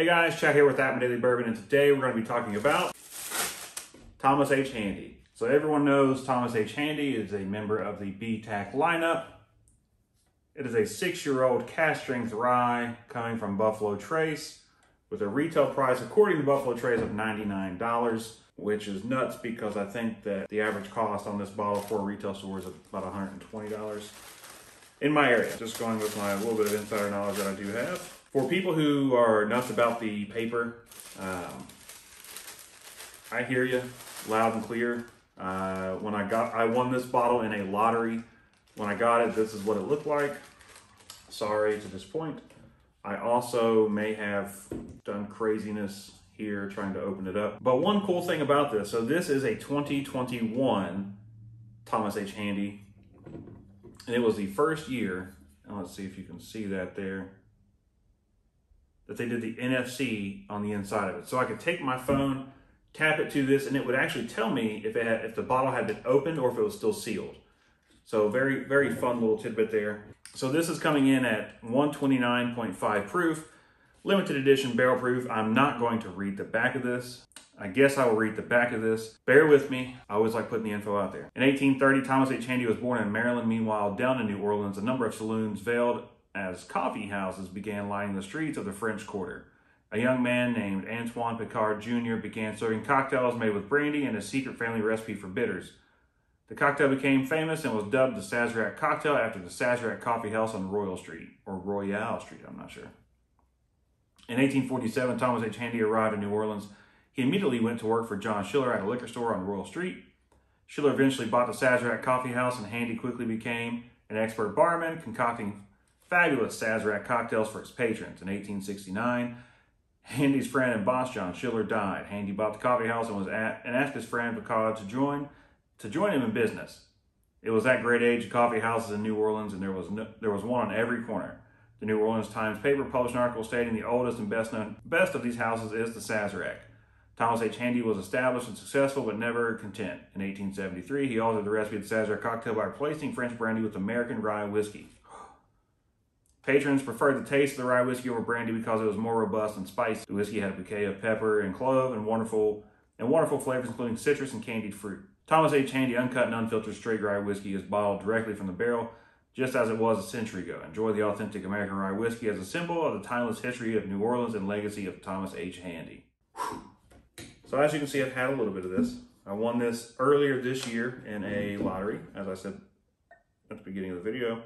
Hey guys, Chad here with My Daily Bourbon, and today we're going to be talking about Thomas H. Handy. So everyone knows Thomas H. Handy is a member of the BTAC lineup. It is a 6-year-old cask strength rye coming from Buffalo Trace with a retail price, according to Buffalo Trace, of $99, which is nuts because I think that the average cost on this bottle for a retail store is about $120 in my area. Just going with my little bit of insider knowledge that I do have. For people who are nuts about the paper, I hear you loud and clear. When I won this bottle in a lottery. When I got it, this is what it looked like. Sorry to disappoint. I also may have done craziness here trying to open it up. But one cool thing about this, so this is a 2021 Thomas H. Handy, and it was the first year, and let's see if you can see that there, that they did the NFC on the inside of it. So I could take my phone, tap it to this, and it would actually tell me if the bottle had been opened or if it was still sealed. So very, very fun little tidbit there. So this is coming in at 129.5 proof, limited edition barrel proof. I'm not going to read the back of this. I guess I will read the back of this. Bear with me. I always like putting the info out there. In 1830, Thomas H. Handy was born in Maryland. Meanwhile, down in New Orleans, a number of saloons veiled as coffee houses began lining the streets of the French Quarter. A young man named Antoine Picard Jr. began serving cocktails made with brandy and a secret family recipe for bitters. The cocktail became famous and was dubbed the Sazerac cocktail after the Sazerac coffee house on Royale Street, I'm not sure. In 1847, Thomas H. Handy arrived in New Orleans. He immediately went to work for John Schiller at a liquor store on Royal Street. Schiller eventually bought the Sazerac coffee house, and Handy quickly became an expert barman, concocting fabulous Sazerac cocktails for his patrons. In 1869, Handy's friend and boss, John Schiller, died. Handy bought the coffee house and asked his friend Picard to join him in business. It was that great age of coffee houses in New Orleans, and there was one on every corner. The New Orleans Times paper published an article stating the oldest and best of these houses is the Sazerac. Thomas H. Handy was established and successful, but never content. In 1873, he altered the recipe of the Sazerac cocktail by replacing French brandy with American rye whiskey. Patrons preferred the taste of the rye whiskey over brandy because it was more robust and spicy. The whiskey had a bouquet of pepper and clove and wonderful flavors, including citrus and candied fruit. Thomas H. Handy uncut and unfiltered straight rye whiskey is bottled directly from the barrel, just as it was a century ago. Enjoy the authentic American rye whiskey as a symbol of the timeless history of New Orleans and legacy of Thomas H. Handy. Whew. So as you can see, I've had a little bit of this. I won this earlier this year in a lottery, as I said at the beginning of the video.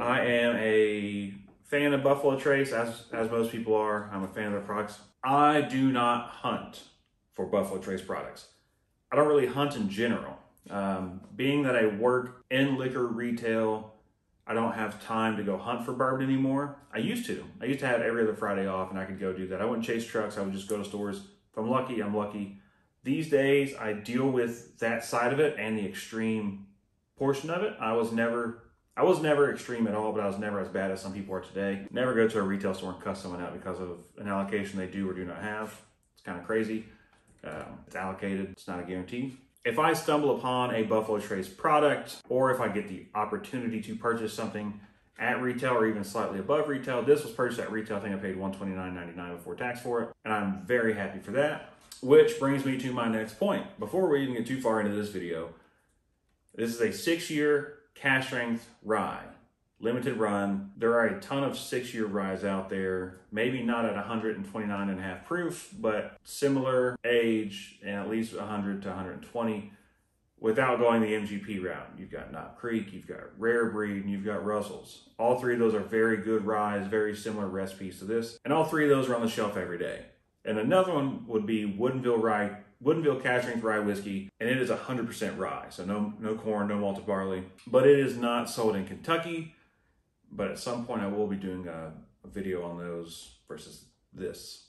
I am a fan of Buffalo Trace, as most people are. I'm a fan of their products. I do not hunt for Buffalo Trace products. I don't really hunt in general. Being that I work in liquor retail, I don't have time to go hunt for bourbon anymore. I used to. I used to have every other Friday off, and I could go do that. I wouldn't chase trucks. I would just go to stores. If I'm lucky, I'm lucky. These days, I deal with that side of it and the extreme portion of it. I was never extreme at all, but I was never as bad as some people are today. Never go to a retail store and cuss someone out because of an allocation they do or do not have. It's kind of crazy. It's allocated. It's not a guarantee. If I stumble upon a Buffalo Trace product, or if I get the opportunity to purchase something at retail or even slightly above retail, this was purchased at retail. I think I paid $129.99 before tax for it, and I'm very happy for that. Which brings me to my next point. Before we even get too far into this video, this is a 6-year cask strength rye, limited run. There are a ton of 6-year ryes out there, maybe not at 129.5 proof, but similar age and at least 100 to 120 without going the MGP route. You've got Knob Creek, you've got Rare Breed, and you've got Russell's. All three of those are very good ryes, very similar recipes to this, and all three of those are on the shelf every day. And another one would be Woodinville cask strength rye whiskey, and it is 100% rye, so no corn, no malted barley. But it is not sold in Kentucky, but at some point I will be doing a video on those versus this.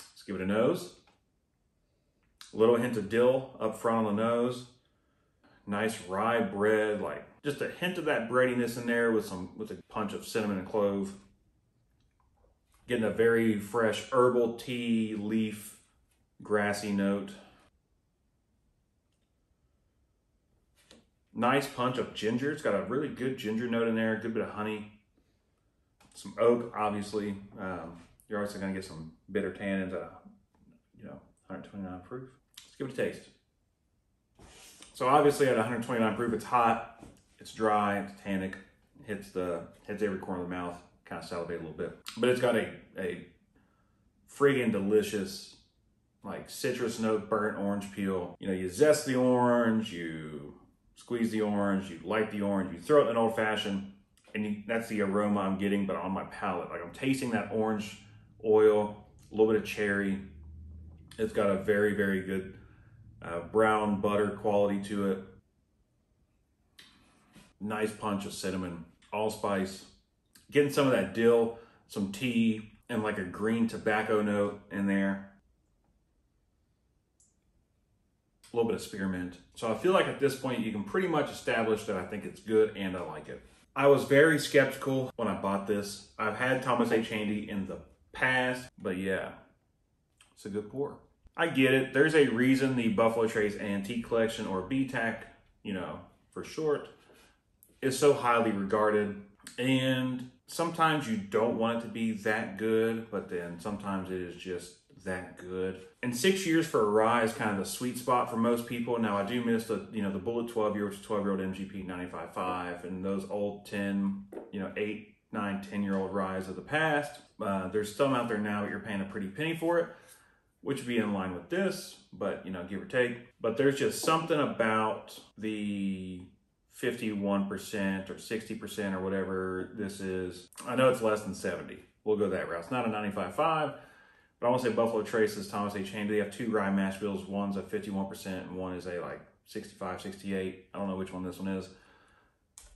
Let's give it a nose. A little hint of dill up front on the nose. Nice rye bread, like just a hint of that breadiness in there with a punch of cinnamon and clove. Getting a very fresh herbal tea leaf, grassy note. Nice punch of ginger. It's got a really good ginger note in there, a good bit of honey. some oak, obviously. You're also going to get some bitter tannins at 129 proof. Let's give it a taste. So obviously at 129 proof, it's hot, it's dry, it's tannic, hits every corner of the mouth, kind of salivate a little bit. But it's got a friggin' delicious, like citrus note, burnt orange peel. You know, you zest the orange, you squeeze the orange, you light the orange, you throw it in an old fashioned, and that's the aroma I'm getting, but on my palate. Like I'm tasting that orange oil, a little bit of cherry. It's got a very, very good brown butter quality to it. Nice punch of cinnamon, allspice, getting some of that dill, some tea, and like a green tobacco note in there. A little bit of spearmint. So I feel like at this point you can pretty much establish that I think it's good and I like it. I was very skeptical when I bought this. I've had Thomas H. Handy in the past, but yeah, it's a good pour. I get it. There's a reason the Buffalo Trace Antique Collection, or BTAC, you know, for short, is so highly regarded. And sometimes you don't want it to be that good, but then sometimes it is just that good. And 6 years for a rye is kind of the sweet spot for most people. Now I do miss the bullet 12-year, which is 12-year-old MGP 95.5, and those old 8, 9, 10-year-old ryes of the past. There's some out there now, but you're paying a pretty penny for it, which would be in line with this, but you know, give or take. But there's just something about the 51% or 60% or whatever this is. I know it's less than 70. We'll go that route. It's not a 95.5, but I want to say Buffalo Trace's Thomas H. Handy, they have two rye mash bills. One's a 51% and one is a 65, 68. I don't know which one this one is.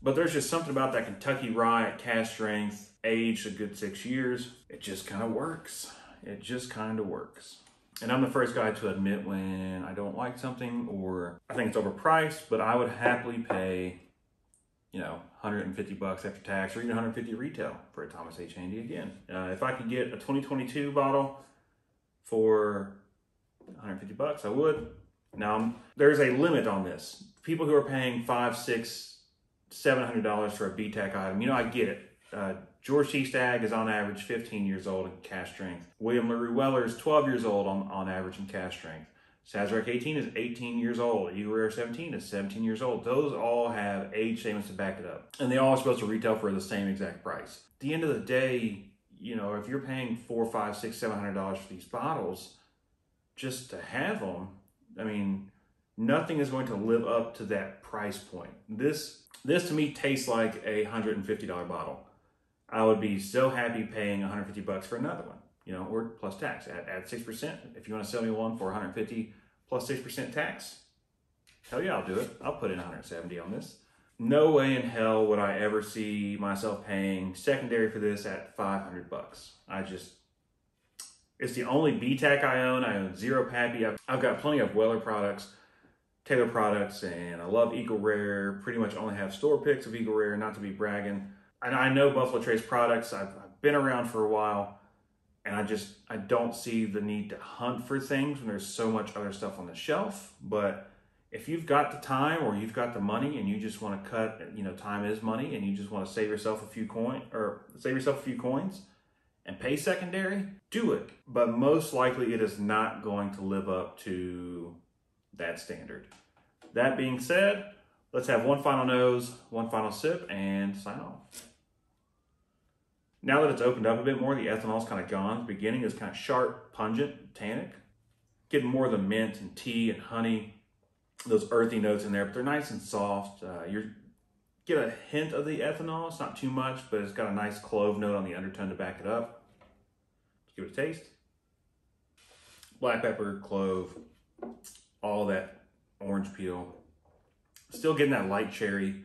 But there's just something about that Kentucky rye at cask strength, aged a good 6 years. It just kind of works. It just kind of works. And I'm the first guy to admit when I don't like something or I think it's overpriced, but I would happily pay, you know, 150 bucks after tax, or even 150 retail for a Thomas H. Handy again. If I could get a 2022 bottle for 150 bucks, I would. Now, there's a limit on this. People who are paying $500, $600, $700 for a BTAC item, you know, I get it. George C. Stag is on average 15 years old in cask strength. William Larue Weller is 12 years old on average in cask strength. Sazerac 18 is 18 years old. Eagle Rare 17 is 17 years old. Those all have age statements to back it up. And they all are supposed to retail for the same exact price. At the end of the day, you know, if you're paying $400, $500, $600, $700 for these bottles, just to have them, I mean, nothing is going to live up to that price point. This to me tastes like a $150 bottle. I would be so happy paying 150 bucks for another one, you know, or plus tax at 6%. If you want to sell me one for 150 plus 6% tax, hell yeah, I'll do it. I'll put in 170 on this. No way in hell would I ever see myself paying secondary for this at 500 bucks. It's the only BTAC I own. I own zero Pappy. I've got plenty of Weller products, Taylor products, and I love Eagle Rare. Pretty much only have store picks of Eagle Rare, not to be bragging. And I know Buffalo Trace products, I've been around for a while, and I don't see the need to hunt for things when there's so much other stuff on the shelf. But if you've got the time or you've got the money and you just want to cut, you know, time is money, and you just want to save yourself a few coins and pay secondary, do it. But most likely it is not going to live up to that standard. That being said, let's have one final nose, one final sip, and sign off. Now that it's opened up a bit more, the ethanol's kind of gone. The beginning is kind of sharp, pungent, tannic. Getting more of the mint and tea and honey, those earthy notes in there, but they're nice and soft. You get a hint of the ethanol. It's not too much, but it's got a nice clove note on the undertone to back it up. Let's give it a taste. Black pepper, clove, all that orange peel. Still getting that light cherry.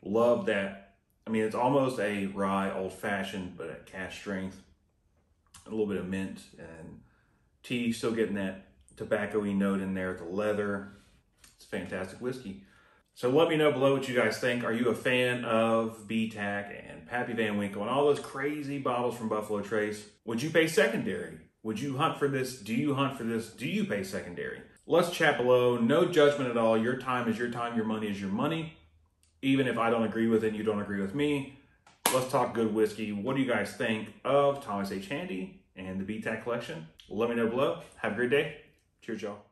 Love that. I mean, it's almost a rye old-fashioned, but at cask strength. A little bit of mint and tea. Still getting that tobacco-y note in there with the leather. It's a fantastic whiskey. So let me know below what you guys think. Are you a fan of BTAC and Pappy Van Winkle and all those crazy bottles from Buffalo Trace? Would you pay secondary? Would you hunt for this? Do you hunt for this? Do you pay secondary? Let's chat below. No judgment at all. Your time is your time. Your money is your money. Even if I don't agree with it and you don't agree with me, Let's talk good whiskey. What do you guys think of Thomas H. Handy and the BTAC collection? Let me know below. Have a great day. Cheers, y'all.